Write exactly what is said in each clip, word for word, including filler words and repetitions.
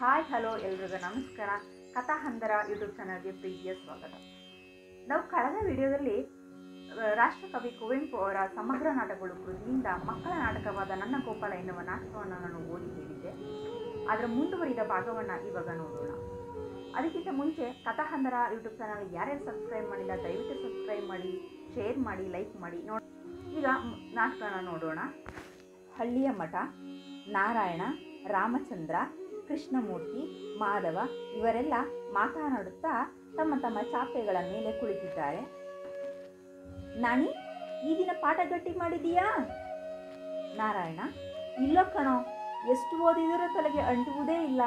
Hi hello ಎಲ್ರಿಗೂ ನಮಸ್ಕಾರ. ಕಥಾಹಂದರಾ YouTube ಚಾನಲ್ಗೆ ಪ್ರೀತಿಯ ಸ್ವಾಗತ. ನಾವು ಕಳೆದ ವಿಡಿಯೋದಲ್ಲಿ ರಾಷ್ಟ್ರಕವಿ ಕುವೆಂಪು ಅವರ ಸಮಗ್ರ ನಾಟಕಗಳು ಕೃತಿಯಿಂದ ಮಕ್ಕಳ ನಾಟಕವಾದ ನನ್ನ ಗೋಪಾಲ ಎನ್ನುವ ನಾಟಕವನ್ನು ನಾನು ಓದಿ ಹೇಳಿದ್ದೆ. ಅದರ ಮುಂದುವರಿದ ಭಾಗವನ್ನು ಇವಾಗ ನೋಡೋಣ. ಅದಕ್ಕಿಂತ ಮುಂಚೆ ಕಥಾಹಂದರಾ ಯೂಟ್ಯೂಬ್ ಚಾನಲ್ ಯಾರ್ಯಾರು ಸಬ್ಸ್ಕ್ರೈಬ್ ಮಾಡಿಲ್ಲ ದಯವಿಟ್ಟು ಸಬ್ಸ್ಕ್ರೈಬ್ ಮಾಡಿ, ಶೇರ್ ಮಾಡಿ, ಲೈಕ್ ಮಾಡಿ. ನೋಡಿ, ಈಗ ನಾಟಕನ ನೋಡೋಣ. ಹಳ್ಳಿಯ ಮಠ. ನಾರಾಯಣ, ರಾಮಚಂದ್ರ, ಕೃಷ್ಣಮೂರ್ತಿ, ಮಾಧವ ಇವರೆಲ್ಲ ಮಾತನಾಡುತ್ತಾ ತಮ್ಮ ತಮ್ಮ ಚಾಪೆಗಳ ಮೇಲೆ ಕುಳಿತಿದ್ದಾರೆ. ನಾನಿ, ಈ ದಿನ ಪಾಠ ಗಟ್ಟಿ ಮಾಡಿದೀಯಾ? ನಾರಾಯಣ, ಇಲ್ಲೋ ಕಣೋ, ಎಷ್ಟು ಓದಿದರೂ ತಲೆಗೆ ಅಂಟುವುದೇ ಇಲ್ಲ.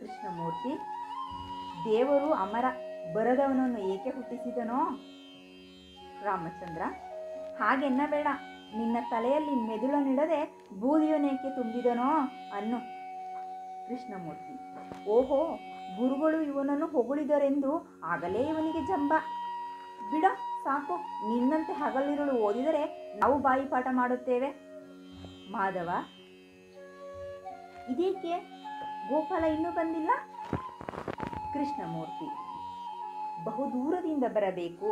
ಕೃಷ್ಣಮೂರ್ತಿ, ದೇವರು ಅಮರ, ಬರದವನನ್ನು ಏಕೆ ಹುಟ್ಟಿಸಿದನೋ? ರಾಮಚಂದ್ರ, ಹಾಗೆನ್ನ ಬೇಡ, ನಿನ್ನ ತಲೆಯಲ್ಲಿ ಮೆದುಳನ್ನಿಡದೆ ಬೂದಿಯೊನೇಕೆ ತುಂಬಿದನೋ ಅನ್ನು. ಕೃಷ್ಣಮೂರ್ತಿ, ಓಹೋ, ಗುರುಗಳು ಇವನನ್ನು ಹೊಗಳಿದರೆಂದು ಆಗಲೇ ಇವನಿಗೆ ಜಂಬ. ಬಿಡ ಸಾಕು, ನಿನ್ನಂತೆ ಹಗಲಿರುಳು ಓದಿದರೆ ನಾವು ಬಾಯಿ ಪಾಠ ಮಾಡುತ್ತೇವೆ. ಮಾಧವ, ಇದೇಕೆ, ಗೋಪಾಲ ಇನ್ನೂ ಬಂದಿಲ್ಲ? ಕೃಷ್ಣಮೂರ್ತಿ, ಬಹುದೂರದಿಂದ ಬರಬೇಕು,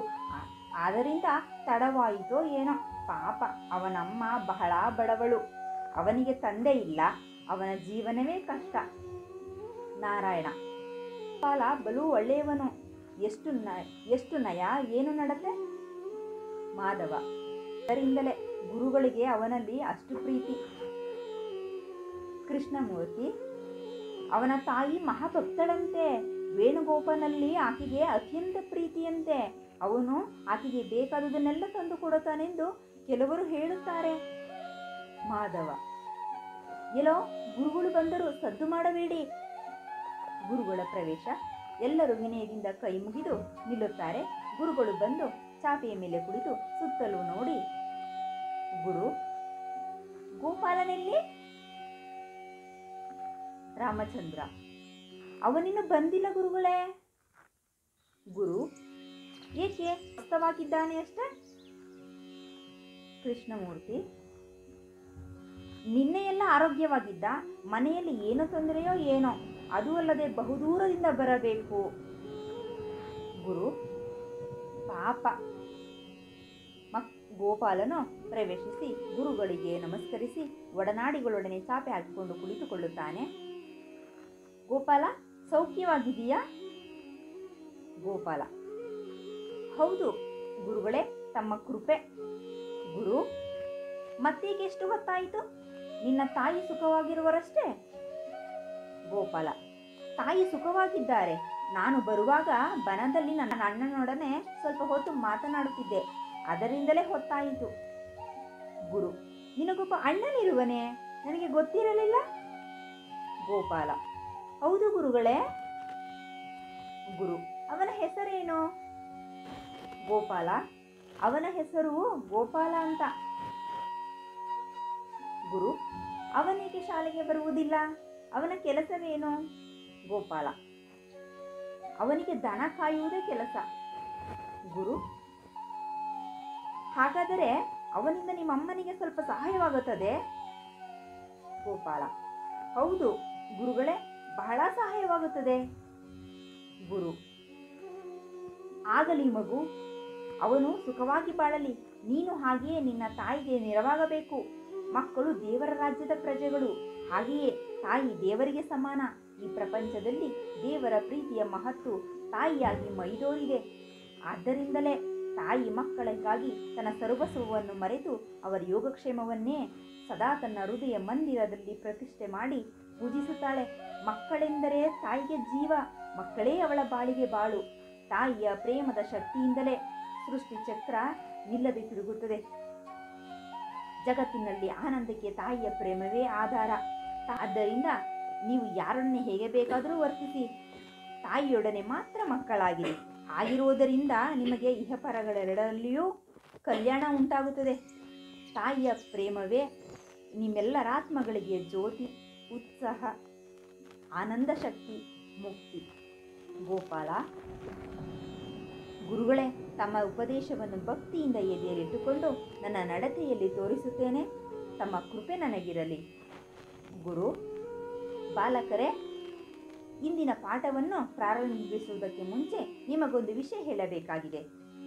ಆದ್ದರಿಂದ ತಡವಾಯಿತೋ ಏನೋ. ಪಾಪ, ಅವನಮ್ಮ ಬಹಳ ಬಡವಳು, ಅವನಿಗೆ ತಂದೆ ಇಲ್ಲ, ಅವನ ಜೀವನವೇ ಕಷ್ಟ. ನಾರಾಯಣ, ಗೋಪಾಲ ಬಲು ಒಳ್ಳೆಯವನು, ಎಷ್ಟು ನ ಎಷ್ಟು ನಯ, ಏನು ನಡತೆ? ಮಾಧವ, ಅದರಿಂದಲೇ ಗುರುಗಳಿಗೆ ಅವನಲ್ಲಿ ಅಷ್ಟು ಪ್ರೀತಿ. ಕೃಷ್ಣಮೂರ್ತಿ, ಅವನ ತಾಯಿ ಮಹಾಭಕ್ತಳಂತೆ, ವೇಣುಗೋಪಾಲನಲ್ಲಿ ಆಕೆಗೆ ಅತ್ಯಂತ ಪ್ರೀತಿಯಂತೆ, ಅವನು ಆಕೆಗೆ ಬೇಕಾದುದನ್ನೆಲ್ಲ ತಂದು ಕೊಡುತ್ತಾನೆಂದು ಕೆಲವರು ಹೇಳುತ್ತಾರೆ. ಮಾಧವ, ಎಲ್ಲೋ ಗುರುಗಳು ಬಂದರೂ ಸದ್ದು ಮಾಡಬೇಡಿ. ಗುರುಗಳ ಪ್ರವೇಶ. ಎಲ್ಲರೂ ವಿನಯದಿಂದ ಕೈ ಮುಗಿದು ನಿಲ್ಲುತ್ತಾರೆ. ಗುರುಗಳು ಬಂದು ಚಾಪೆಯ ಮೇಲೆ ಕುಳಿತು ಸುತ್ತಲೂ ನೋಡಿ, ಗುರು, ಗೋಪಾಲನೆಲ್ಲಿ? ರಾಮಚಂದ್ರ, ಅವನಿನ್ನು ಬಂದಿಲ್ಲ ಗುರುಗಳೇ. ಗುರು, ಏಕೆ, ಅರ್ಥವಾಗಿದ್ದಾನೆ ಅಷ್ಟೇ? ಕೃಷ್ಣಮೂರ್ತಿ, ನಿನ್ನೆಯೆಲ್ಲ ಆರೋಗ್ಯವಾಗಿದ್ದ, ಮನೆಯಲ್ಲಿ ಏನೋ ತೊಂದರೆಯೋ ಏನೋ, ಅದೂ ಅಲ್ಲದೆ ಬಹುದೂರದಿಂದ ಬರಬೇಕು. ಗುರು, ಪಾಪ. ಮಕ್ ಗೋಪಾಲನು ಪ್ರವೇಶಿಸಿ ಗುರುಗಳಿಗೆ ನಮಸ್ಕರಿಸಿ ಒಡನಾಡಿಗಳೊಡನೆ ಚಾಪೆ ಹಾಕಿಕೊಂಡು ಕುಳಿತುಕೊಳ್ಳುತ್ತಾನೆ. ಗೋಪಾಲ, ಸೌಖ್ಯವಾಗಿದೆಯಾ? ಗೋಪಾಲ, ಹೌದು ಗುರುಗಳೇ, ತಮ್ಮ ಕೃಪೆ. ಗುರು, ಮತ್ತೀಗೆಷ್ಟು ಹೊತ್ತಾಯಿತು? ನಿನ್ನ ತಾಯಿ ಸುಖವಾಗಿರುವರಷ್ಟೇ? ಗೋಪಾಲ, ತಾಯಿ ಸುಖವಾಗಿದ್ದಾರೆ. ನಾನು ಬರುವಾಗ ಬನದಲ್ಲಿ ನನ್ನ ಅಣ್ಣನೊಡನೆ ಸ್ವಲ್ಪ ಹೊತ್ತು ಮಾತನಾಡುತ್ತಿದ್ದೆ, ಅದರಿಂದಲೇ ಹೊತ್ತಾಯಿತು. ಗುರು, ನಿನಗೊಬ್ಬ ಅಣ್ಣನಿರುವನೇ? ನನಗೆ ಗೊತ್ತಿರಲಿಲ್ಲ. ಗೋಪಾಲ, ಹೌದು ಗುರುಗಳೇ. ಗುರು, ಅವನ ಹೆಸರೇನು? ಗೋಪಾಲ, ಅವನ ಹೆಸರು ಗೋಪಾಲ ಅಂತ. ಗುರು, ಅವನೇಕೆ ಶಾಲೆಗೆ ಬರುವುದಿಲ್ಲ? ಅವನ ಕೆಲಸವೇನು? ಗೋಪಾಲ, ಅವನಿಗೆ ದನ ಕಾಯುವುದೇ ಕೆಲಸ. ಗುರು, ಹಾಗಾದರೆ ಅವನಿಂದ ನಿಮ್ಮಮ್ಮನಿಗೆ ಸ್ವಲ್ಪ ಸಹಾಯವಾಗುತ್ತದೆ? ಗೋಪಾಲ, ಹೌದು ಗುರುಗಳೇ, ಬಹಳ ಸಹಾಯವಾಗುತ್ತದೆ. ಗುರು, ಆಗಲಿ ಮಗು, ಅವನು ಸುಖವಾಗಿ ಬಾಳಲಿ. ನೀನು ಹಾಗೆಯೇ ನಿನ್ನ ತಾಯಿಗೆ ನೆರವಾಗಬೇಕು. ಮಕ್ಕಳು ದೇವರ ರಾಜ್ಯದ ಪ್ರಜೆಗಳು, ಹಾಗೆಯೇ ತಾಯಿ ದೇವರಿಗೆ ಸಮಾನ. ಈ ಪ್ರಪಂಚದಲ್ಲಿ ದೇವರ ಪ್ರೀತಿಯ ಮಹತ್ತು ತಾಯಿಯಾಗಿ ಮೈದೋರಿದೆ. ಆದ್ದರಿಂದಲೇ ತಾಯಿ ಮಕ್ಕಳಿಗಾಗಿ ತನ್ನ ಸರ್ವಸ್ವವನ್ನು ಮರೆತು ಅವರ ಯೋಗಕ್ಷೇಮವನ್ನೇ ಸದಾ ತನ್ನ ಹೃದಯ ಮಂದಿರದಲ್ಲಿ ಪ್ರತಿಷ್ಠೆ ಮಾಡಿ ಪೂಜಿಸುತ್ತಾಳೆ. ಮಕ್ಕಳೆಂದರೆ ತಾಯಿಗೆ ಜೀವ, ಮಕ್ಕಳೇ ಅವಳ ಬಾಳಿಗೆ ಬಾಳು. ತಾಯಿಯ ಪ್ರೇಮದ ಶಕ್ತಿಯಿಂದಲೇ ಸೃಷ್ಟಿ ಚಕ್ರ ನಿಲ್ಲದೆ ತಿರುಗುತ್ತದೆ. ಜಗತ್ತಿನಲ್ಲಿ ಆನಂದಕ್ಕೆ ತಾಯಿಯ ಪ್ರೇಮವೇ ಆಧಾರ. ಆದ್ದರಿಂದ ನೀವು ಯಾರನ್ನೇ ಹೇಗೆ ಬೇಕಾದರೂ ವರ್ತಿಸಿ, ತಾಯಿಯೊಡನೆ ಮಾತ್ರ ಮಕ್ಕಳಾಗಿರಿ. ಆಗಿರುವುದರಿಂದ ನಿಮಗೆ ಇಹಪರಗಳೆರಡರಲ್ಲಿಯೂ ಕಲ್ಯಾಣ ಉಂಟಾಗುತ್ತದೆ. ತಾಯಿಯ ಪ್ರೇಮವೇ ನಿಮ್ಮೆಲ್ಲರ ಆತ್ಮಗಳಿಗೆ ಜ್ಯೋತಿ, ಉತ್ಸಾಹ, ಆನಂದ ಶಕ್ತಿ, ಮುಕ್ತಿ. ಗೋಪಾಲ, ಗುರುಗಳೇ, ತಮ್ಮ ಉಪದೇಶವನ್ನು ಭಕ್ತಿಯಿಂದ ಎದೆಯಲ್ಲಿಟ್ಟುಕೊಂಡು ನನ್ನ ನಡತೆಯಲ್ಲಿ ತೋರಿಸುತ್ತೇನೆ. ತಮ್ಮ ಕೃಪೆ ನನಗಿರಲಿ. ಗುರು, ಬಾಲಕರೇ, ಇಂದಿನ ಪಾಠವನ್ನು ಪ್ರಾರಂಭಿಸುವುದಕ್ಕೆ ಮುಂಚೆ ನಿಮಗೊಂದು ವಿಷಯ ಹೇಳಬೇಕಾಗಿದೆ.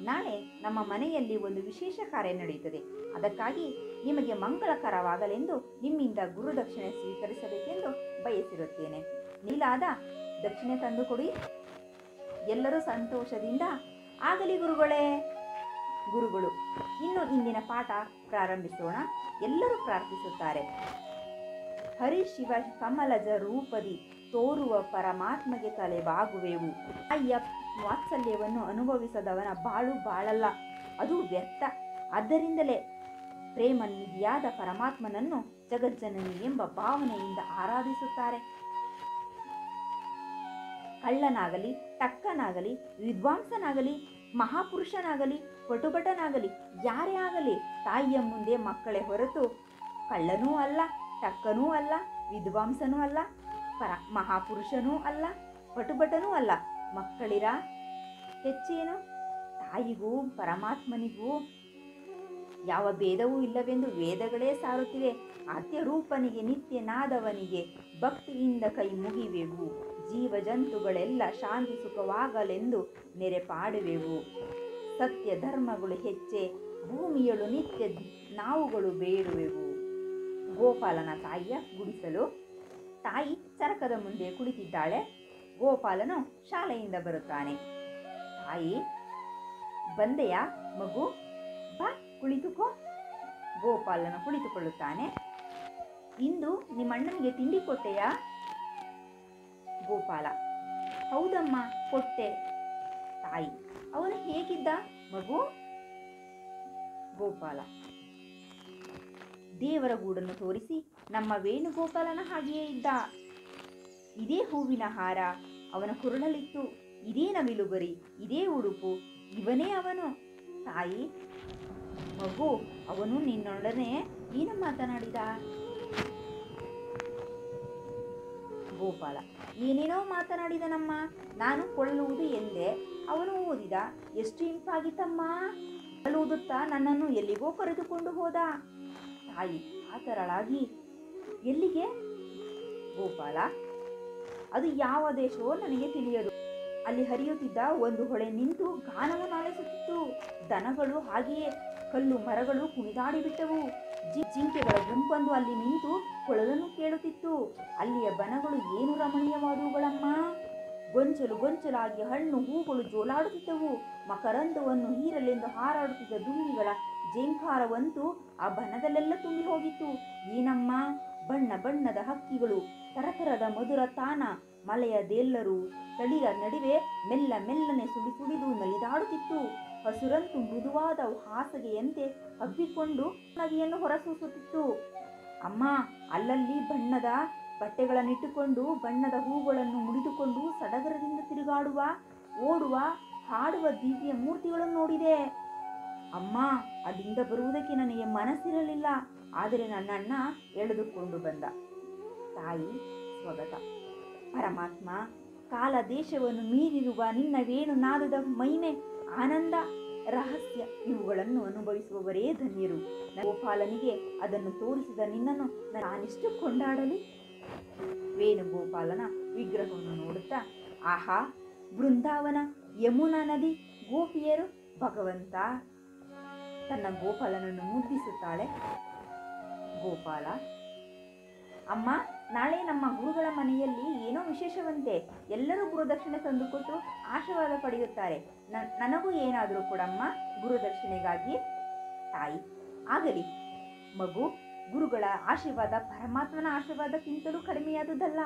ನಾಳೆ ನಮ್ಮ ಮನೆಯಲ್ಲಿ ಒಂದು ವಿಶೇಷ ಕಾರ್ಯ ನಡೆಯುತ್ತದೆ. ಅದಕ್ಕಾಗಿ ನಿಮಗೆ ಮಂಗಳಕರವಾಗಲೆಂದು ನಿಮ್ಮಿಂದ ಗುರುದಕ್ಷಿಣೆ ಸ್ವೀಕರಿಸಬೇಕೆಂದು ಬಯಸಿರುತ್ತೇನೆ. ನೀಲಾದ ದಕ್ಷಿಣೆ ತಂದು ಕೊಡಿ. ಎಲ್ಲರೂ ಸಂತೋಷದಿಂದ ಆಗಲಿ ಗುರುಗಳೇ. ಗುರುಗಳು, ಇನ್ನು ಇಂದಿನ ಪಾಠ ಪ್ರಾರಂಭಿಸೋಣ. ಎಲ್ಲರೂ ಪ್ರಾರ್ಥಿಸುತ್ತಾರೆ. ಹರಿ ಶಿವ ಕಮಲಜ ರೂಪದಿ ತೋರುವ ಪರಮಾತ್ಮಗೆ ತಲೆಬಾಗುವೆವು. ಅಯ್ಯ ವಾತ್ಸಲ್ಯವನ್ನು ಅನುಭವಿಸದವನ ಬಾಳು ಬಾಳಲ್ಲ, ಅದು ವ್ಯರ್ಥ. ಆದ್ದರಿಂದಲೇ ಪ್ರೇಮ ನಿಧಿಯಾದ ಪರಮಾತ್ಮನನ್ನು ಜಗಜ್ಜನನಿ ಎಂಬ ಭಾವನೆಯಿಂದ ಆರಾಧಿಸುತ್ತಾರೆ. ಕಳ್ಳನಾಗಲಿ, ಟಕ್ಕನಾಗಲಿ, ವಿದ್ವಾಂಸನಾಗಲಿ, ಮಹಾಪುರುಷನಾಗಲಿ, ಪಟುಭಟನಾಗಲಿ, ಯಾರೇ ಆಗಲಿ ತಾಯಿಯ ಮುಂದೆ ಮಕ್ಕಳೇ ಹೊರತು ಕಳ್ಳನೂ ಅಲ್ಲ, ಟಕ್ಕನೂ ಅಲ್ಲ, ವಿದ್ವಾಂಸನೂ ಅಲ್ಲ, ಪರ ಮಹಾಪುರುಷನೂ ಅಲ್ಲ, ಪಟುಭಟನೂ ಅಲ್ಲ. ಮಕ್ಕಳಿರ ಹೆಚ್ಚೇನು? ತಾಯಿಗೂ ಪರಮಾತ್ಮನಿಗೂ ಯಾವ ಭೇದವೂ ಇಲ್ಲವೆಂದು ವೇದಗಳೇ ಸಾರುತ್ತಿವೆ. ಅತ್ಯ ರೂಪನಿಗೆ ನಿತ್ಯ ನಾದವನಿಗೆ ಭಕ್ತಿಯಿಂದ ಕೈ ಮುಗಿವೆವು. ಜೀವ ಜಂತುಗಳೆಲ್ಲ ಶಾಂತಿ ಸುಖವಾಗಲೆಂದು ನೆರೆಪಾಡುವೆವು. ಸತ್ಯ ಧರ್ಮಗಳು ಹೆಚ್ಚೆ, ಭೂಮಿಯಳು ನಿತ್ಯ ನಾವುಗಳು ಬೇಡುವೆವು. ಗೋಪಾಲನ ತಾಯಿಯ ಗುಡಿಸಲು. ತಾಯಿ ಚರಕದ ಮುಂದೆ ಕುಳಿತಿದ್ದಾಳೆ. ಗೋಪಾಲನು ಶಾಲೆಯಿಂದ ಬರುತ್ತಾನೆ. ತಾಯಿ, ಬಂದೆಯ ಮಗು, ಬಾ ಕುಳಿತುಕೋ. ಗೋಪಾಲನು ಕುಳಿತುಕೊಳ್ಳುತ್ತಾನೆ. ಇಂದು ನಿಮ್ಮಣ್ಣನಿಗೆ ತಿಂಡಿ ಕೊಟ್ಟೆಯಾ? ಗೋಪಾಲ, ಹೌದಮ್ಮ ಕೊಟ್ಟೆ. ತಾಯಿ, ಅವನು ಹೇಗಿದ್ದ ಮಗು? ಗೋಪಾಲ, ದೇವರ ಗೂಡನ್ನು ತೋರಿಸಿ ನಮ್ಮ ವೇಣುಗೋಪಾಲನ ಹಾಗೆಯೇ ಇದ್ದ. ಇದೇ ಹೂವಿನ ಹಾರ ಅವನ ಕುರುಳಲಿತ್ತು, ಇದೇ ನವಿಲುಗರಿ, ಇದೇ ಉಡುಪು, ಇವನೇ ಅವನು. ತಾಯಿ, ಮಗು, ಅವನು ನಿನ್ನೊಡನೆ ಏನು ಮಾತನಾಡಿದ? ಗೋಪಾಲ, ಏನೇನೋ ಮಾತನಾಡಿದನಮ್ಮ. ನಾನು ಕೊಳ್ಳುವುದು ಎಂದೆ, ಅವನು ಓದಿದ. ಎಷ್ಟು ಇಂಪಾಗಿತ್ತಮ್ಮ, ಅಲ್ಲೋದುತ್ತಾ ನನ್ನನ್ನು ಎಲ್ಲಿಗೋ ಕರೆದುಕೊಂಡು ಹೋದ. ತಾಯಿ ಆತರಳಾಗಿ, ಎಲ್ಲಿಗೆ? ಗೋಪಾಲ, ಅದು ಯಾವ ದೇಶವೋ ನನಗೆ ತಿಳಿಯದು. ಅಲ್ಲಿ ಹರಿಯುತ್ತಿದ್ದ ಒಂದು ಹೊಳೆ ನಿಂತು ಗಾನವನ್ನು ಆಲಿಸುತ್ತಿತ್ತು. ದನಗಳು ಹಾಗೆಯೇ ಕಲ್ಲು ಮರಗಳು ಕುಣಿದಾಡಿಬಿಟ್ಟವು. ಜಿ ಜಿಂಕೆಗಳ ಗುಂಪೊಂದು ಅಲ್ಲಿ ನಿಂತು ಕೊಳಲನ್ನು ಕೇಳುತ್ತಿತ್ತು. ಅಲ್ಲಿಯ ಬನಗಳು ಏನು ರಮಣೀಯವಾದವುಗಳಮ್ಮ! ಗೊಂಚಲು ಗೊಂಚಲಾಗಿ ಹಣ್ಣು ಹೂಗಳು ಜೋಲಾಡುತ್ತಿದ್ದವು. ಮಕರಂದವನ್ನು ಹೀರಲೆಂದು ಹಾರಾಡುತ್ತಿದ್ದ ದುಂಬಿಗಳ ಜೇಂಕಾರವಂತೂ ಆ ಬನದಲ್ಲೆಲ್ಲ ತುಂಬಿ ಹೋಗಿತ್ತು. ಏನಮ್ಮ, ಬಣ್ಣ ಬಣ್ಣದ ಹಕ್ಕಿಗಳು, ತರತರದ ಮಧುರ ತಾನ, ಮಲೆಯ ದೇಲ್ಲರು ತಳಿರ ನಡುವೆ ಮೆಲ್ಲ ಮೆಲ್ಲನೆ ಸುಡಿ ಸುಡಿದು ನಲಿದಾಡುತ್ತಿತ್ತು. ಹಸುರಂತೂ ಮೃದುವಾದ ಹಾಸಗೆಯಂತೆ ಹಬ್ಬಿಕೊಂಡು ನಗೆಯನ್ನು ಹೊರಸೂಸುತ್ತಿತ್ತು. ಅಮ್ಮ, ಅಲ್ಲಲ್ಲಿ ಬಣ್ಣದ ಬಟ್ಟೆಗಳನ್ನಿಟ್ಟುಕೊಂಡು ಬಣ್ಣದ ಹೂಗಳನ್ನು ಮುಡಿದುಕೊಂಡು ಸಡಗರದಿಂದ ತಿರುಗಾಡುವ, ಓಡುವ, ಹಾಡುವ ದಿವ್ಯ ಮೂರ್ತಿಗಳನ್ನು ನೋಡಿದೆ. ಅಮ್ಮ, ಅಲ್ಲಿಂದ ಬರುವುದಕ್ಕೆ ನನಗೆ ಮನಸ್ಸಿರಲಿಲ್ಲ, ಆದರೆ ನನ್ನಣ್ಣ ಎಳೆದುಕೊಂಡು ಬಂದ. ತಾಯಿ ಸ್ವಗತ. ಪರಮಾತ್ಮ, ಕಾಲ ದೇಶವನ್ನು ಮೀರಿರುವ ನಿನ್ನ ವೇಣುನಾದದ ಮಹಿಮೆ, ಆನಂದ, ರಹಸ್ಯ ಇವುಗಳನ್ನು ಅನುಭವಿಸುವವರೇ ಧನ್ಯರು. ಗೋಪಾಲನಿಗೆ ಅದನ್ನು ತೋರಿಸಿದ ನಿನ್ನನ್ನು ನಾನಿಷ್ಟು ಕೊಂಡಾಡಲಿ. ವೇಣುಗೋಪಾಲನ ವಿಗ್ರಹವನ್ನು ನೋಡುತ್ತಾ, ಆಹಾ, ಬೃಂದಾವನ, ಯಮುನಾ ನದಿ, ಗೋಪಿಯರು, ಭಗವಂತ, ತನ್ನ ಗೋಪಾಲನನ್ನು ಮುದ್ದಿಸುತ್ತಾಳೆ. ಗೋಪಾಲ, ಅಮ್ಮ, ನಾಳೆ ನಮ್ಮ ಗುರುಗಳ ಮನೆಯಲ್ಲಿ ಏನೋ ವಿಶೇಷವಂತೆ. ಎಲ್ಲರೂ ಗುರುದಕ್ಷಿಣೆ ತಂದುಕೊಟ್ಟು ಆಶೀರ್ವಾದ ಪಡೆಯುತ್ತಾರೆ. ನನಗೂ ಏನಾದರೂ ಕೊಡಮ್ಮ ಗುರುದಕ್ಷಿಣೆಗಾಗಿ. ತಾಯಿ, ಆಗಲಿ ಮಗು, ಗುರುಗಳ ಆಶೀರ್ವಾದ ಪರಮಾತ್ಮನ ಆಶೀರ್ವಾದಕ್ಕಿಂತಲೂ ಕಡಿಮೆಯಾದುದಲ್ಲ.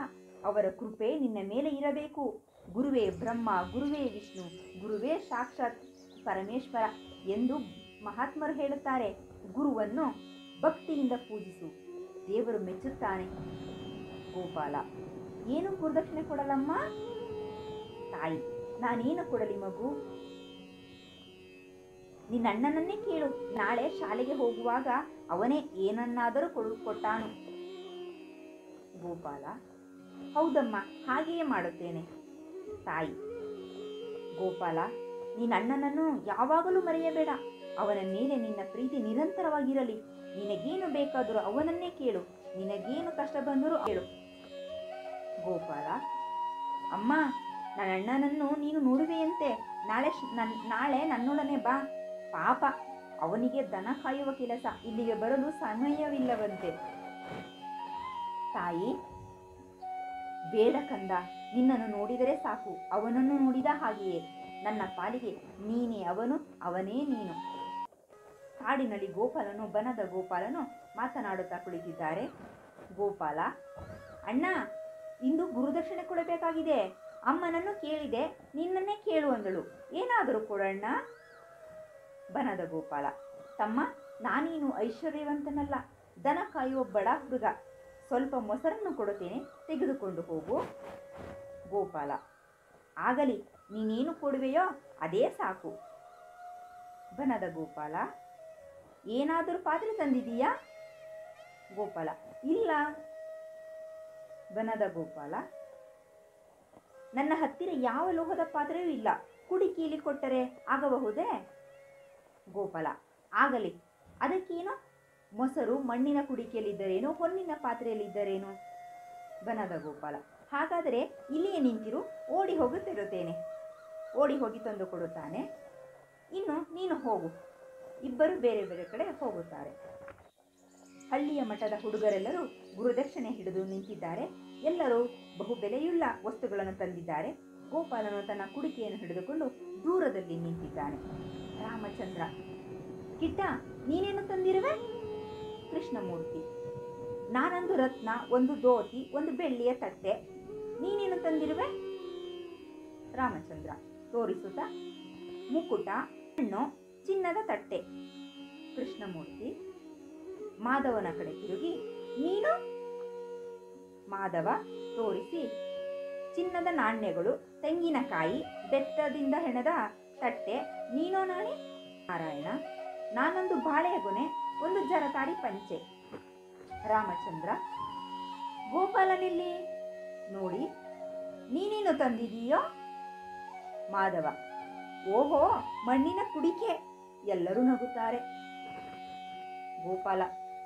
ಅವರ ಕೃಪೆ ನಿನ್ನ ಮೇಲೆ ಇರಬೇಕು. ಗುರುವೇ ಬ್ರಹ್ಮ, ಗುರುವೇ ವಿಷ್ಣು, ಗುರುವೇ ಸಾಕ್ಷಾತ್ ಪರಮೇಶ್ವರ ಎಂದು ಮಹಾತ್ಮರು ಹೇಳುತ್ತಾರೆ. ಗುರುವನ್ನು ಭಕ್ತಿಯಿಂದ ಪೂಜಿಸು, ದೇವರು ಮೆಚ್ಚುತ್ತಾನೆ. ಗೋಪಾಲ, ಏನು ಗುರುದಕ್ಷಿಣೆ ಕೊಡಲಮ್ಮ? ತಾಯಿ, ನಾನೇನು ಕೊಡಲಿ ಮಗು? ನಿನ್ನಣ್ಣನನ್ನೇ ಕೇಳು. ನಾಳೆ ಶಾಲೆಗೆ ಹೋಗುವಾಗ ಅವನೇ ಏನನ್ನಾದರೂ ಕೊಡು ಕೊಟ್ಟಾನು. ಗೋಪಾಲ, ಹೌದಮ್ಮ, ಹಾಗೆಯೇ ಮಾಡುತ್ತೇನೆ. ತಾಯಿ, ಗೋಪಾಲ, ನಿನ್ನಣ್ಣನನ್ನು ಯಾವಾಗಲೂ ಮರೆಯಬೇಡ. ಅವನ ಮೇಲೆ ನಿನ್ನ ಪ್ರೀತಿ ನಿರಂತರವಾಗಿರಲಿ. ನಿನಗೇನು ಬೇಕಾದರೂ ಅವನನ್ನೇ ಕೇಳು. ನಿನಗೇನು ಕಷ್ಟ ಬಂದರೂ ಕೇಳು. ಗೋಪಾಲ, ಅಮ್ಮ, ನನ್ನ ಅಣ್ಣನನ್ನು ನೀನು ನೋಡುವೆಯಂತೆ. ನಾಳೆ ನಾಳೆ ನನ್ನೊಡನೆ ಬಾ. ಪಾಪ, ಅವನಿಗೆ ದನ ಕಾಯುವ ಕೆಲಸ, ಇಲ್ಲಿಗೆ ಬರಲು ಸಮಯವಿಲ್ಲವಂತೆ. ತಾಯಿ, ಬೇಡ ಕಂದ, ನಿನ್ನನ್ನು ನೋಡಿದರೆ ಸಾಕು. ಅವನನ್ನು ನೋಡಿದ ಹಾಗೆಯೇ ನನ್ನ ಪಾಲಿಗೆ ನೀನೇ ಅವನು, ಅವನೇ ನೀನು. ಕಾಡಿನಲ್ಲಿ ಗೋಪಾಲನು ಬನದ ಗೋಪಾಲನು ಮಾತನಾಡುತ್ತಾ ಕುಳಿತಿದ್ದಾರೆ. ಗೋಪಾಲ, ಅಣ್ಣ, ಇಂದು ಗುರುದಕ್ಷಿಣೆ ಕೊಡಬೇಕಾಗಿದೆ. ಅಮ್ಮನನ್ನು ಕೇಳಿದೆ, ನಿನ್ನನ್ನೇ ಕೇಳು ಅಂದಳು. ಏನಾದರೂ ಕೊಡಣ್ಣ. ಬನದ ಗೋಪಾಲ, ತಮ್ಮ, ನಾನೇನು ಐಶ್ವರ್ಯವಂತನಲ್ಲ. ದನ ಕಾಯುವ ಬಡ ಹುಡುಗ. ಸ್ವಲ್ಪ ಮೊಸರನ್ನು ಕೊಡುತ್ತೇನೆ, ತೆಗೆದುಕೊಂಡು ಹೋಗು. ಗೋಪಾಲ, ಆಗಲಿ, ನೀನೇನು ಕೊಡುವೆಯೋ ಅದೇ ಸಾಕು. ಬನದ ಗೋಪಾಲ, ಏನಾದರೂ ಪಾತ್ರೆ ತಂದಿದೀಯಾ? ಗೋಪಾಲ, ಇಲ್ಲ. ಬನದ ಗೋಪಾಲ, ನನ್ನ ಹತ್ತಿರ ಯಾವ ಲೋಹದ ಪಾತ್ರೆಯೂ ಇಲ್ಲ. ಕುಡಿಕೀಲಿ ಕೊಟ್ಟರೆ ಆಗಬಹುದೇ? ಗೋಪಾಲ, ಆಗಲಿ, ಅದಕ್ಕೇನು? ಮೊಸರು ಮಣ್ಣಿನ ಕುಡಿಕೆಯಲ್ಲಿದ್ದರೇನು, ಹೊನ್ನಿನ ಪಾತ್ರೆಯಲ್ಲಿದ್ದರೇನು? ಬನದ ಗೋಪಾಲ, ಹಾಗಾದರೆ ಇಲ್ಲಿಯೇ ನಿಂತಿರು, ಓಡಿ ಹೋಗುತ್ತಿರುತ್ತೇನೆ. ಓಡಿ ಹೋಗಿ ತಂದು ಕೊಡುತ್ತಾನೆ. ಇನ್ನು ನೀನು ಹೋಗು. ಇಬ್ಬರು ಬೇರೆ ಬೇರೆ ಕಡೆ ಹೋಗುತ್ತಾರೆ. ಹಳ್ಳಿಯ ಮಠದ ಹುಡುಗರೆಲ್ಲರೂ ಗುರುದಕ್ಷಿಣೆ ಹಿಡಿದು ನಿಂತಿದ್ದಾರೆ. ಎಲ್ಲರೂ ಬಹುಬೆಲೆಯುಳ್ಳ ವಸ್ತುಗಳನ್ನು ತಂದಿದ್ದಾರೆ. ಗೋಪಾಲನು ತನ್ನ ಕುಡಿಕೆಯನ್ನು ಹಿಡಿದುಕೊಂಡು ದೂರದಲ್ಲಿ ನಿಂತಿದ್ದಾನೆ. ರಾಮಚಂದ್ರ, ಕಿಟ್ಟ, ನೀನೇನು ತಂದಿರುವೆ? ಕೃಷ್ಣಮೂರ್ತಿ, ನಾನೊಂದು ರತ್ನ, ಒಂದು ದೋತಿ, ಒಂದು ಬೆಳ್ಳಿಯ ತಟ್ಟೆ. ನೀನೇನು ತಂದಿರುವೆ? ರಾಮಚಂದ್ರ ತೋರಿಸುತ್ತ, ಮುಕುಟ, ಹಣ್ಣು, ಚಿನ್ನದ ತಟ್ಟೆ. ಕೃಷ್ಣಮೂರ್ತಿ ಮಾಧವನ ಕಡೆ ತಿರುಗಿ, ನೀನು? ಮಾಧವ ತೋರಿಸಿ, ಚಿನ್ನದ ನಾಣ್ಯಗಳು, ತೆಂಗಿನಕಾಯಿ, ಬೆತ್ತದಿಂದ ಹೆಣದ ತಟ್ಟೆ. ನೀನೋ ನಾಣೆ? ನಾರಾಯಣ, ನಾನೊಂದು ಬಾಳೆಯ ಗೊನೆ, ಒಂದು ಜರತಾಡಿ ಪಂಚೆ. ರಾಮಚಂದ್ರ, ಗೋಪಾಲನಿಲ್ಲಿ ನೋಡಿ, ನೀನೇನು ತಂದಿದೀಯೋ? ಮಾಧವ, ಓಹೋ, ಮಣ್ಣಿನ ಕುಡಿಕೆ. ಎಲ್ಲರೂ ನಗುತ್ತಾರೆ. ಗೋಪಾಲ,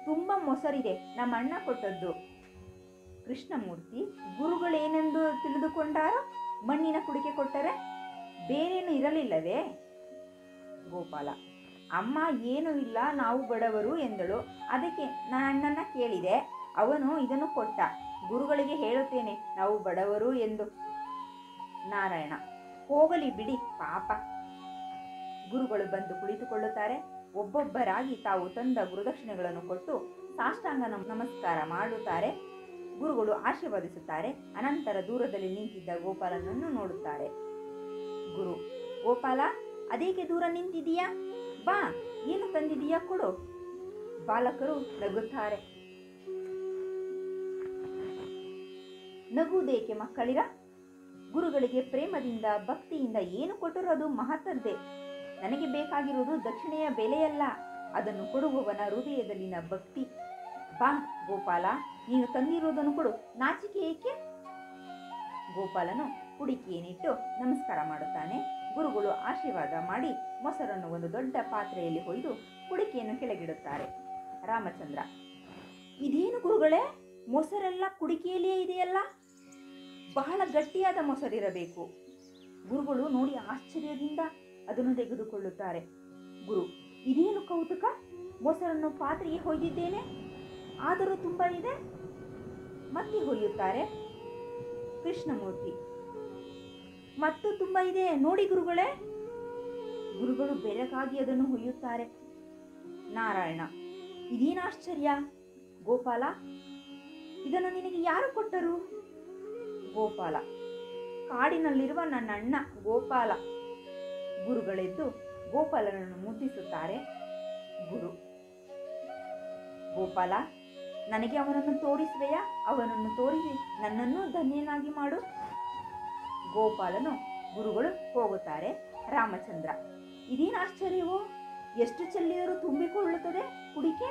ತುಂಬ ಮೊಸರಿದೆ, ನಮ್ಮ ಅಣ್ಣ ಕೊಟ್ಟದ್ದು. ಕೃಷ್ಣಮೂರ್ತಿ, ಗುರುಗಳೇನೆಂದು ತಿಳಿದುಕೊಂಡಾರೋ? ಮಣ್ಣಿನ ಕುಡಿಕೆ ಕೊಟ್ಟರೆ ಬೇರೇನು ಇರಲಿಲ್ಲವೇ? ಗೋಪಾಲ, ಅಮ್ಮ ಏನೂ ಇಲ್ಲ, ನಾವು ಬಡವರು ಎಂದಳು. ಅದಕ್ಕೆ ನಾನು ಅಣ್ಣನ ಕೇಳಿದೆ, ಅವನು ಇದನ್ನು ಕೊಟ್ಟ. ಗುರುಗಳಿಗೆ ಹೇಳುತ್ತೇನೆ ನಾವು ಬಡವರು ಎಂದು. ನಾರಾಯಣ, ಹೋಗಲಿ ಬಿಡಿ, ಪಾಪ. ಗುರುಗಳು ಬಂದು ಕುಳಿತುಕೊಳ್ಳುತ್ತಾರೆ. ಒಬ್ಬೊಬ್ಬರಾಗಿ ತಾವು ತಂದ ಗುರುದಕ್ಷಿಣೆಗಳನ್ನು ಕೊಟ್ಟು ಸಾಷ್ಟಾಂಗ ನಮಸ್ಕಾರ ಮಾಡುತ್ತಾರೆ. ಗುರುಗಳು ಆಶೀರ್ವದಿಸುತ್ತಾರೆ. ಅನಂತರ ದೂರದಲ್ಲಿ ನಿಂತಿದ್ದ ಗೋಪಾಲನನ್ನು ನೋಡುತ್ತಾರೆ. ಗುರು, ಗೋಪಾಲ, ಅದೇಕೆ ದೂರ ನಿಂತಿದೀಯಾ? ಬಾ, ಏನು ತಂದಿದೀಯಾ ಕೊಡು. ಬಾಲಕರು ನಗುತ್ತಾರೆ. ನಗುವುದೇಕೆ ಮಕ್ಕಳಿರ? ಗುರುಗಳಿಗೆ ಪ್ರೇಮದಿಂದ ಭಕ್ತಿಯಿಂದ ಏನು ಕೊಟ್ಟಿರೋದು ಮಹತ್ತದ್ದೇ. ನನಗೆ ಬೇಕಾಗಿರುವುದು ದಕ್ಷಿಣೆಯ ಬೆಲೆಯಲ್ಲ, ಅದನ್ನು ಕೊಡುವವನ ಹೃದಯದಲ್ಲಿನ ಭಕ್ತಿ. ಬಾ ಗೋಪಾಲ, ನೀನು ತಂದಿರುವುದನ್ನು ಕೊಡು, ನಾಚಿಕೆ ಏಕೆ? ಗೋಪಾಲನು ಕುಡಿಕೆಯನ್ನಿಟ್ಟು ನಮಸ್ಕಾರ ಮಾಡುತ್ತಾನೆ. ಗುರುಗಳು ಆಶೀರ್ವಾದ ಮಾಡಿ ಮೊಸರನ್ನು ಒಂದು ದೊಡ್ಡ ಪಾತ್ರೆಯಲ್ಲಿ ಹೊಯ್ದು ಕುಡಿಕೆಯನ್ನು ಕೆಳಗಿಡುತ್ತಾರೆ. ರಾಮಚಂದ್ರ, ಇದೇನು ಗುರುಗಳೇ, ಮೊಸರೆಲ್ಲ ಕುಡಿಕೆಯಲ್ಲಿಯೇ ಇದೆಯಲ್ಲ? ಬಹಳ ಗಟ್ಟಿಯಾದ ಮೊಸರಿರಬೇಕು. ಗುರುಗಳು ನೋಡಿ ಆಶ್ಚರ್ಯದಿಂದ ಅದನ್ನು ತೆಗೆದುಕೊಳ್ಳುತ್ತಾರೆ. ಗುರು, ಇದೇನು ಕೌತುಕ, ಮೊಸರನ್ನು ಪಾತ್ರೆಗೆ ಹೊಯ್ದಿದ್ದೇನೆ, ಆದರೂ ತುಂಬ ಇದೆ. ಮತ್ತೆ ಹೊಯ್ಯುತ್ತಾರೆ. ಕೃಷ್ಣಮೂರ್ತಿ, ಮತ್ತು ತುಂಬ ಇದೆ ನೋಡಿ ಗುರುಗಳೇ. ಗುರುಗಳು ಬೆರಗಾಗಿ ಅದನ್ನು ಹೊಯ್ಯುತ್ತಾರೆ. ನಾರಾಯಣ, ಇದೇನು ಆಶ್ಚರ್ಯ. ಗೋಪಾಲ, ಇದನ್ನು ನಿನಗೆ ಯಾರು ಕೊಟ್ಟರು? ಗೋಪಾಲ, ಕಾಡಿನಲ್ಲಿರುವ ನನ್ನ ಅಣ್ಣ ಗೋಪಾಲ. ಗುರುಗಳೆದ್ದು ಗೋಪಾಲನನ್ನು ಮುದ್ದಿಸುತ್ತಾರೆ. ಗುರು, ಗೋಪಾಲ, ನನಗೆ ಅವನನ್ನು ತೋರಿಸುವೆಯಾ? ಅವನನ್ನು ತೋರಿಸಿ ನನ್ನನ್ನು ಧನ್ಯನಾಗಿ ಮಾಡು. ಗೋಪಾಲನು, ಗುರುಗಳು ಹೋಗುತ್ತಾರೆ. ರಾಮಚಂದ್ರ, ಇದೇನು ಆಶ್ಚರ್ಯವೋ, ಎಷ್ಟು ಚೆಲ್ಲಿದರೂ ತುಂಬಿಕೊಳ್ಳುತ್ತದೆ ಕುಡಿಕೆ.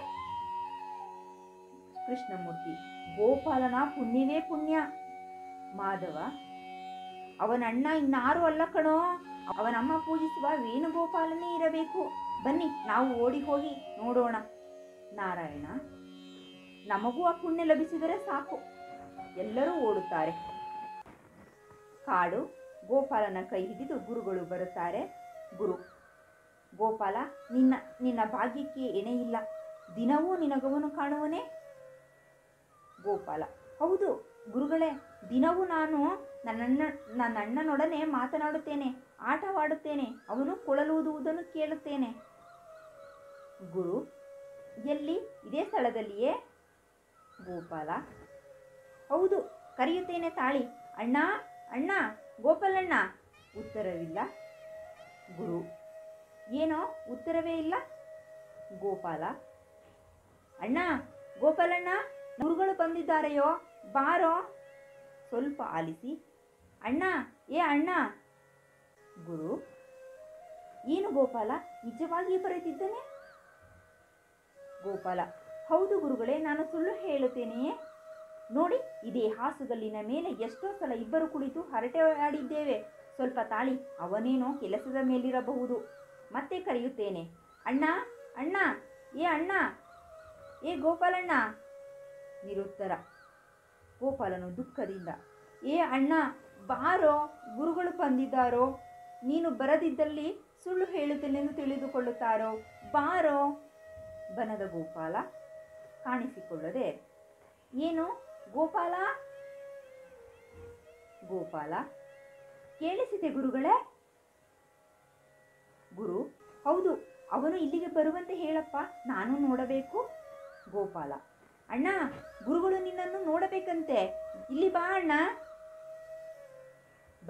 ಕೃಷ್ಣಮೂರ್ತಿ, ಗೋಪಾಲನ ಪುಣ್ಯವೇ ಪುಣ್ಯ. ಮಾಧವ, ಅವನಣ್ಣ ಇನ್ನಾರು ಅಲ್ಲ ಕಣೋ, ಅವನಮ್ಮ ಪೂಜಿಸುವ ವೇಣುಗೋಪಾಲನೇ ಇರಬೇಕು. ಬನ್ನಿ, ನಾವು ಓಡಿ ಹೋಗಿ ನೋಡೋಣ. ನಾರಾಯಣ, ನಮಗೂ ಆ ಪುಣ್ಯ ಲಭಿಸಿದರೆ ಸಾಕು. ಎಲ್ಲರೂ ಓಡುತ್ತಾರೆ. ಕಾಡು. ಗೋಪಾಲನ ಕೈ ಹಿಡಿದು ಗುರುಗಳು ಬರುತ್ತಾರೆ. ಗುರು: ಗೋಪಾಲ, ನಿನ್ನ ನಿನ್ನ ಭಾಗ್ಯಕ್ಕೆ ಎಣೆಯಿಲ್ಲ, ದಿನವೂ ನಿನಗವನು ಕಾಣುವನೇ? ಗೋಪಾಲ: ಹೌದು ಗುರುಗಳೇ, ದಿನವೂ ನಾನು ನನ್ನಣ್ಣ ನನ್ನಣ್ಣನೊಡನೆ ಮಾತನಾಡುತ್ತೇನೆ, ಆಟವಾಡುತ್ತೇನೆ, ಅವನು ಕೊಳಲೂದುವುದನ್ನು ಕೇಳುತ್ತೇನೆ. ಗುರು: ಎಲ್ಲಿ? ಇದೇ ಸ್ಥಳದಲ್ಲಿಯೇ? ಗೋಪಾಲ: ಹೌದು, ಕರೆಯುತ್ತೇನೆ ತಾಳಿ. ಅಣ್ಣ ಅಣ್ಣ ಗೋಪಾಲಣ್ಣ. ಉತ್ತರವಿಲ್ಲ. ಗುರು: ಏನೋ ಉತ್ತರವೇ ಇಲ್ಲ. ಗೋಪಾಲ: ಅಣ್ಣ ಗೋಪಾಲಣ್ಣ, ಗುರುಗಳು ಬಂದಿದ್ದಾರೆಯೋ, ಬಾರೋ. ಸ್ವಲ್ಪ ಆಲಿಸಿ. ಅಣ್ಣ, ಏ ಅಣ್ಣ. ಗುರು: ಏನು ಗೋಪಾಲ, ನಿಜವಾಗಿಯೇ ಬರೆದಿದ್ದಾನೆ? ಗೋಪಾಲ: ಹೌದು ಗುರುಗಳೇ, ನಾನು ಸುಳ್ಳು ಹೇಳುತ್ತೇನೆಯೇ? ನೋಡಿ, ಇದೇ ಹಾಸುಗಲ್ಲಿನ ಮೇಲೆ ಎಷ್ಟೋ ಸಲ ಇಬ್ಬರು ಕುಳಿತು ಹರಟೆ ಆಡಿದ್ದೇವೆ. ಸ್ವಲ್ಪ ತಾಳಿ, ಅವನೇನೋ ಕೆಲಸದ ಮೇಲಿರಬಹುದು. ಮತ್ತೆ ಕರೆಯುತ್ತೇನೆ. ಅಣ್ಣ ಅಣ್ಣ, ಏ ಅಣ್ಣ, ಏ ಗೋಪಾಲಣ್ಣ. ನಿರುತ್ತರ. ಗೋಪಾಲನು ದುಃಖದಿಂದ: ಏ ಅಣ್ಣ ಬಾರೋ, ಗುರುಗಳು ಬಂದಿದ್ದಾರೋ, ನೀನು ಬರದಿದ್ದಲ್ಲಿ ಸುಳ್ಳು ಹೇಳುತ್ತೇನೆಂದು ತಿಳಿದುಕೊಳ್ಳುತ್ತಾರೋ, ಬಾರೋ. ಬನದ ಗೋಪಾಲ ಕಾಣಿಸಿಕೊಳ್ಳದೆ: ಏನು ಗೋಪಾಲ? ಗೋಪಾಲ: ಕೇಳಿಸಿದೆ ಗುರುಗಳೇ? ಗುರು: ಹೌದು, ಅವನು ಇಲ್ಲಿಗೆ ಬರುವಂತೆ ಹೇಳಪ್ಪ, ನಾನು ನೋಡಬೇಕು. ಗೋಪಾಲ: ಅಣ್ಣ, ಗುರುಗಳು ನಿನ್ನನ್ನು ನೋಡಬೇಕಂತೆ, ಇಲ್ಲಿ ಬಾ ಅಣ್ಣ.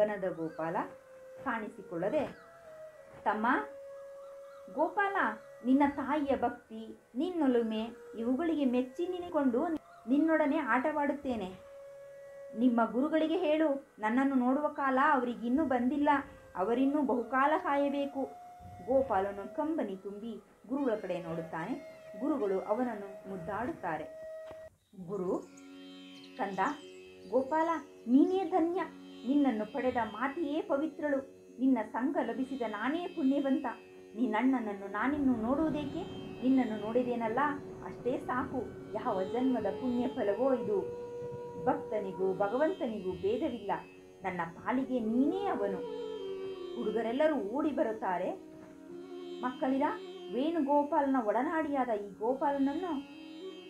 ಬನದ ಗೋಪಾಲ ಕಾಣಿಸಿಕೊಳ್ಳದೆ: ತಮ್ಮ ಗೋಪಾಲ, ನಿನ್ನ ತಾಯಿಯ ಭಕ್ತಿ, ನಿನ್ನೊಲುಮೆ ಇವುಗಳಿಗೆ ಮೆಚ್ಚಿ ನಿನಿಕೊಂಡು ನಿನ್ನೊಡನೆ ಆಟವಾಡುತ್ತೇನೆ. ನಿಮ್ಮ ಗುರುಗಳಿಗೆ ಹೇಳು, ನನ್ನನ್ನು ನೋಡುವ ಕಾಲ ಅವರಿಗಿನ್ನೂ ಬಂದಿಲ್ಲ, ಅವರಿನ್ನೂ ಬಹುಕಾಲ ಕಾಯಬೇಕು. ಗೋಪಾಲನು ಕಂಬನಿ ತುಂಬಿ ಗುರುಗಳ ಕಡೆ ನೋಡುತ್ತಾನೆ. ಗುರುಗಳು ಅವನನ್ನು ಮುದ್ದಾಡುತ್ತಾರೆ. ಗುರು: ಕಂದ, ಗೋಪಾಲ ನೀನೇ ಧನ್ಯ, ನಿನ್ನನ್ನು ಪಡೆದ ಮಾತೆಯೇ ಪವಿತ್ರಳು, ನಿನ್ನ ಸಂಘ ಲಭಿಸಿದ ನಾನೇ ಪುಣ್ಯವಂತ. ನಿನ್ನಣ್ಣನನ್ನು ನಾನಿನ್ನು ನೋಡುವುದೇಕೆ? ನಿನ್ನನ್ನು ನೋಡಿದೇನಲ್ಲ, ಅಷ್ಟೇ ಸಾಕು. ಯಾವ ಜನ್ಮದ ಪುಣ್ಯ ಫಲವೋ ಇದು. ಭಕ್ತನಿಗೂ ಭಗವಂತನಿಗೂ ಭೇದವಿಲ್ಲ, ನನ್ನ ಪಾಲಿಗೆ ನೀನೇ ಅವನು. ಹುಡುಗರೆಲ್ಲರೂ ಓಡಿ ಬರುತ್ತಾರೆ. ಮಕ್ಕಳಿರ, ವೇಣುಗೋಪಾಲನ ಒಡನಾಡಿಯಾದ ಈ ಗೋಪಾಲನನ್ನು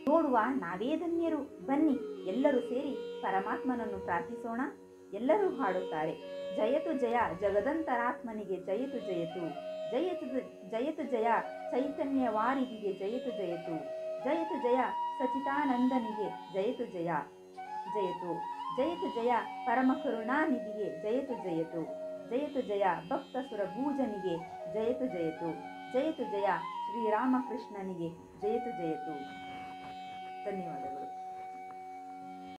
ನೋಡುವ ನಾವೇ ಧನ್ಯರು. ಬನ್ನಿ, ಎಲ್ಲರೂ ಸೇರಿ ಪರಮಾತ್ಮನನ್ನು ಪ್ರಾರ್ಥಿಸೋಣ. ಎಲ್ಲರೂ ಹಾಡುತ್ತಾರೆ: ಜಯತು ಜಯ ಜಗದಂತರಾತ್ಮನಿಗೆ ಜಯತು ಜಯತು, ಜಯತು ಜಯತು ಜಯ ಚೈತನ್ಯ ವಾರಿದಿಗೆ ಜಯತು ಜಯತು, ಜಯತು ಜಯ ಸಚಿತಾನಂದನಿಗೆ ಜಯತು ಜಯ ಜಯತು, ಜಯತು ಜಯ ಪರಮಕರುಣಾನಿಧಿಗೆ ಜಯತು ಜಯತು, ಜಯತು ಜಯ ಭಕ್ತಸುರ ಭೂಜನಿಗೆ ಜಯತು ಜಯತು, ಜಯತು ಜಯ ಶ್ರೀರಾಮಕೃಷ್ಣನಿಗೆ ಜಯತು ಜಯತು. ಧನ್ಯವಾದಗಳು.